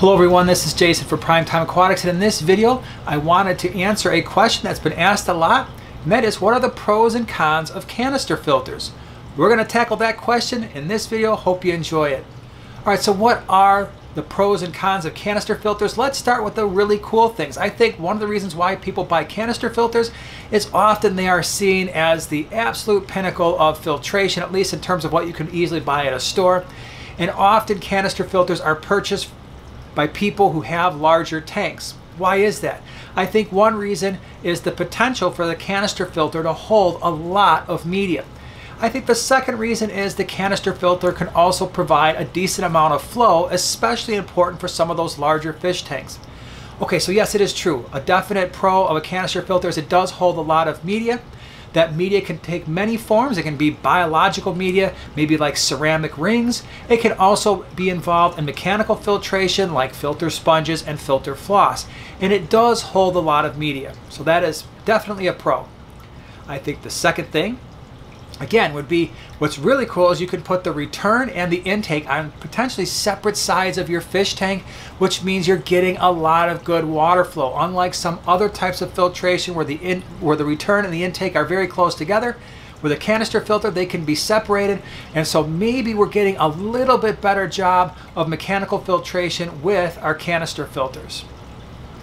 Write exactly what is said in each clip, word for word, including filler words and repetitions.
Hello everyone, this is Jason for Primetime Aquatics, and in this video I wanted to answer a question that's been asked a lot, and that is, what are the pros and cons of canister filters? We're going to tackle that question in this video. Hope you enjoy it. Alright, so what are the pros and cons of canister filters? Let's start with the really cool things. I think one of the reasons why people buy canister filters is often they are seen as the absolute pinnacle of filtration, at least in terms of what you can easily buy at a store. And often canister filters are purchased by people who have larger tanks. Why is that? I think one reason is the potential for the canister filter to hold a lot of media. I think the second reason is the canister filter can also provide a decent amount of flow, especially important for some of those larger fish tanks. Okay, so yes, it is true. A definite pro of a canister filter is it does hold a lot of media. That media can take many forms. It can be biological media, maybe like ceramic rings. It can also be involved in mechanical filtration like filter sponges and filter floss. And it does hold a lot of media. So that is definitely a pro. I think the second thing, again, would be what's really cool is you can put the return and the intake on potentially separate sides of your fish tank, which means you're getting a lot of good water flow. Unlike some other types of filtration where the in, where the return and the intake are very close together, with a canister filter they can be separated, and so maybe we're getting a little bit better job of mechanical filtration with our canister filters.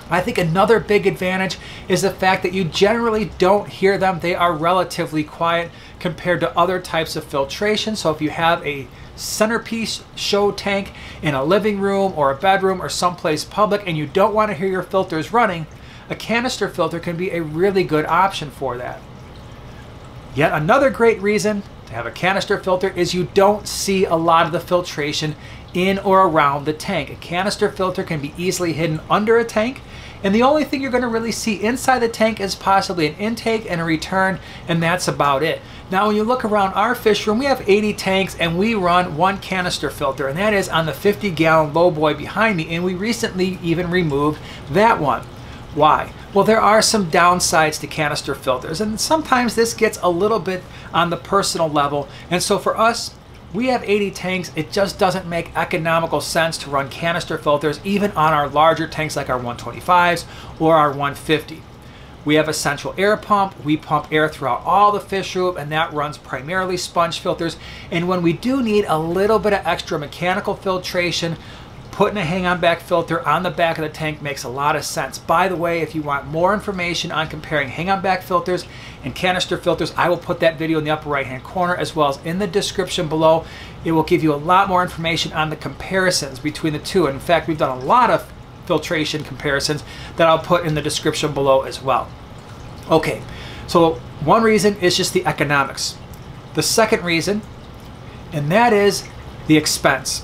I think another big advantage is the fact that you generally don't hear them. They are relatively quiet compared to other types of filtration. So if you have a centerpiece show tank in a living room or a bedroom or someplace public and you don't want to hear your filters running, a canister filter can be a really good option for that. Yet another great reason to have a canister filter is you don't see a lot of the filtration in or around the tank. A canister filter can be easily hidden under a tank, and the only thing you're going to really see inside the tank is possibly an intake and a return, and that's about it. Now when you look around our fish room, we have eighty tanks and we run one canister filter, and that is on the fifty gallon lowboy behind me, and we recently even removed that one. Why? Well, there are some downsides to canister filters, and sometimes this gets a little bit on the personal level, and so for us, we have eighty tanks. It just doesn't make economical sense to run canister filters even on our larger tanks like our one twenty-fives or our one fifty. We have a central air pump. We pump air throughout all the fish room, and that runs primarily sponge filters. And when we do need a little bit of extra mechanical filtration, putting a hang-on back filter on the back of the tank makes a lot of sense. By the way, if you want more information on comparing hang-on back filters and canister filters, I will put that video in the upper right-hand corner as well as in the description below. It will give you a lot more information on the comparisons between the two. In fact, we've done a lot of filtration comparisons that I'll put in the description below as well. Okay, so one reason is just the economics. The second reason, and that is the expense.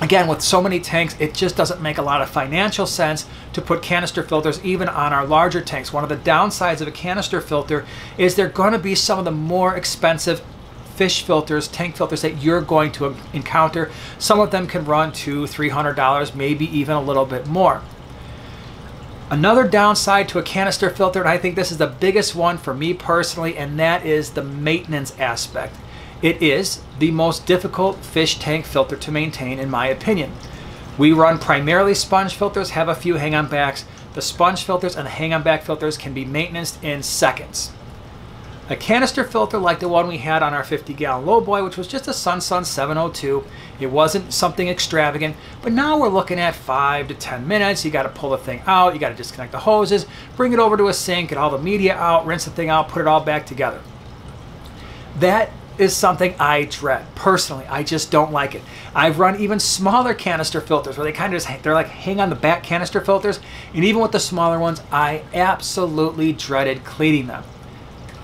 Again, with so many tanks, it just doesn't make a lot of financial sense to put canister filters even on our larger tanks. One of the downsides of a canister filter is they're going to be some of the more expensive fish filters, tank filters that you're going to encounter. Some of them can run to three hundred dollars, maybe even a little bit more. Another downside to a canister filter, and I think this is the biggest one for me personally, and that is the maintenance aspect. It is the most difficult fish tank filter to maintain, in my opinion. We run primarily sponge filters, have a few hang-on backs. The sponge filters and the hang-on back filters can be maintained in seconds. A canister filter like the one we had on our fifty gallon lowboy, which was just a SunSun seven oh two, it wasn't something extravagant, but now we're looking at five to ten minutes. You got to pull the thing out, you got to disconnect the hoses, bring it over to a sink, get all the media out, rinse the thing out, put it all back together. That is something I dread personally. I just don't like it. I've run even smaller canister filters where they kind of just they're like hang on the back canister filters, and even with the smaller ones I absolutely dreaded cleaning them,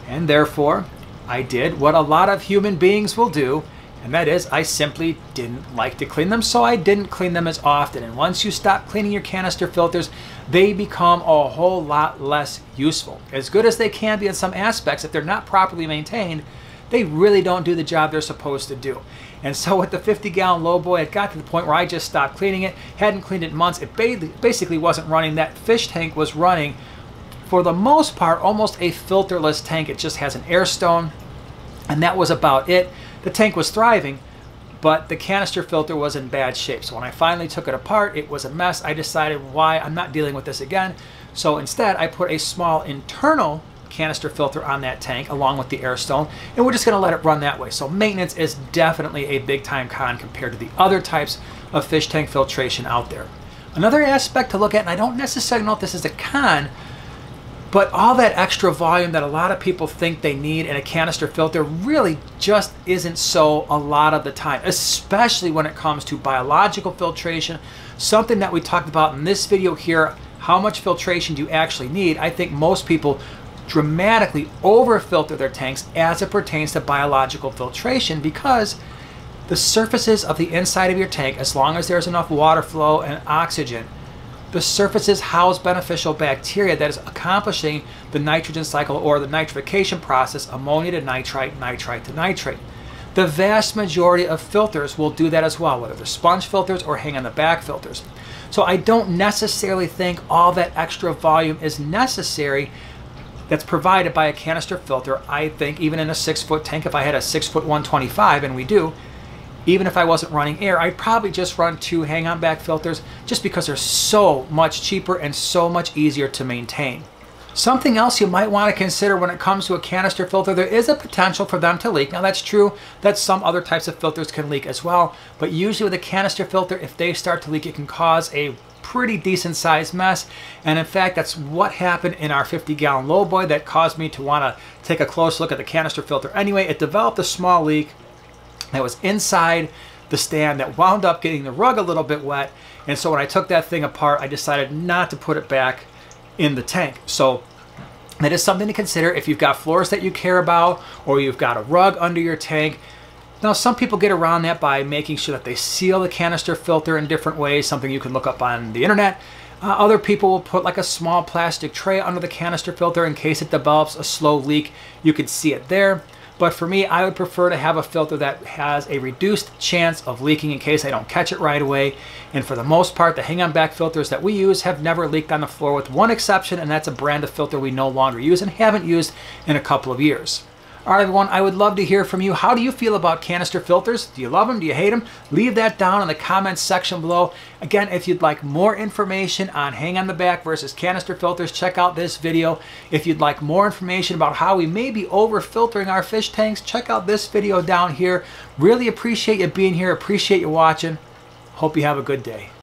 and therefore I did what a lot of human beings will do, and that is I simply didn't like to clean them, so I didn't clean them as often. And once you stop cleaning your canister filters, they become a whole lot less useful. As good as they can be in some aspects, if they're not properly maintained, they really don't do the job they're supposed to do. And so with the fifty gallon lowboy, it got to the point where I just stopped cleaning it, hadn't cleaned it in months. It basically wasn't running. That fish tank was running, for the most part, almost a filterless tank. It just has an air stone, and that was about it. The tank was thriving, but the canister filter was in bad shape. So when I finally took it apart, it was a mess. I decided, why? I'm not dealing with this again. So instead, I put a small internal canister filter on that tank along with the air stone, and we're just going to let it run that way. So maintenance is definitely a big time con compared to the other types of fish tank filtration out there. Another aspect to look at, and I don't necessarily know if this is a con, but all that extra volume that a lot of people think they need in a canister filter really just isn't so a lot of the time, especially when it comes to biological filtration, something that we talked about in this video here. How much filtration do you actually need? I think most people dramatically over-filter their tanks as it pertains to biological filtration, because the surfaces of the inside of your tank, as long as there's enough water flow and oxygen, the surfaces house beneficial bacteria that is accomplishing the nitrogen cycle or the nitrification process, ammonia to nitrite, nitrite to nitrate. The vast majority of filters will do that as well, whether they're sponge filters or hang on the back filters. So I don't necessarily think all that extra volume is necessary that's provided by a canister filter. I think even in a six foot tank, if I had a six foot one twenty-five, and we do, even if I wasn't running air, I'd probably just run two hang-on back filters just because they're so much cheaper and so much easier to maintain. Something else you might want to consider when it comes to a canister filter, there is a potential for them to leak. Now that's true that some other types of filters can leak as well, but usually with a canister filter, if they start to leak, it can cause a pretty decent sized mess. And in fact, that's what happened in our fifty gallon lowboy that caused me to want to take a close look at the canister filter. Anyway, it developed a small leak that was inside the stand that wound up getting the rug a little bit wet. And so when I took that thing apart, I decided not to put it back in the tank. So that is something to consider if you've got floors that you care about, or you've got a rug under your tank. Now, some people get around that by making sure that they seal the canister filter in different ways, something you can look up on the internet. Uh, other people will put like a small plastic tray under the canister filter in case it develops a slow leak. You can see it there. But for me, I would prefer to have a filter that has a reduced chance of leaking in case I don't catch it right away. And for the most part, the hang-on back filters that we use have never leaked on the floor, with one exception, and that's a brand of filter we no longer use and haven't used in a couple of years. All right, everyone, I would love to hear from you. How do you feel about canister filters? Do you love them? Do you hate them? Leave that down in the comments section below. Again, if you'd like more information on hang on the back versus canister filters, check out this video. If you'd like more information about how we may be over filtering our fish tanks, check out this video down here. Really appreciate you being here. Appreciate you watching. Hope you have a good day.